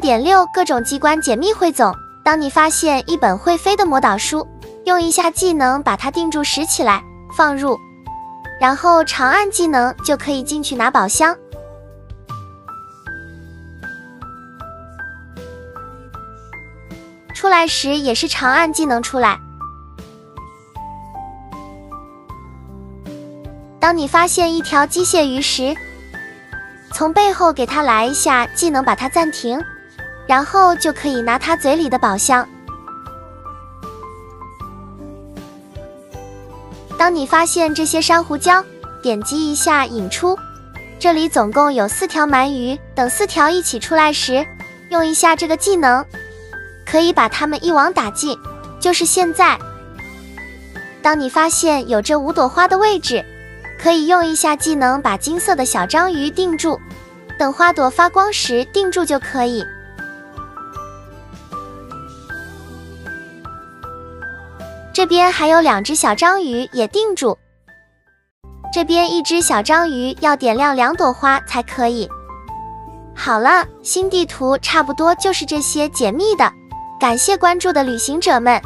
4.6各种机关解密汇总。当你发现一本会飞的魔导书，用一下技能把它定住拾起来，放入，然后长按技能就可以进去拿宝箱。出来时也是长按技能出来。当你发现一条机械鱼时，从背后给它来一下技能把它暂停，然后就可以拿它嘴里的宝箱。当你发现这些珊瑚礁，点击一下引出，这里总共有4条鳗鱼，等4条一起出来时，用一下这个技能，可以把它们一网打尽，就是现在。当你发现有这5朵花的位置，可以用一下技能把金色的小章鱼定住，等花朵发光时定住就可以。这边还有2只小章鱼也定住，这边1只小章鱼要点亮2朵花才可以。好了，新地图差不多就是这些解密的，感谢关注的旅行者们。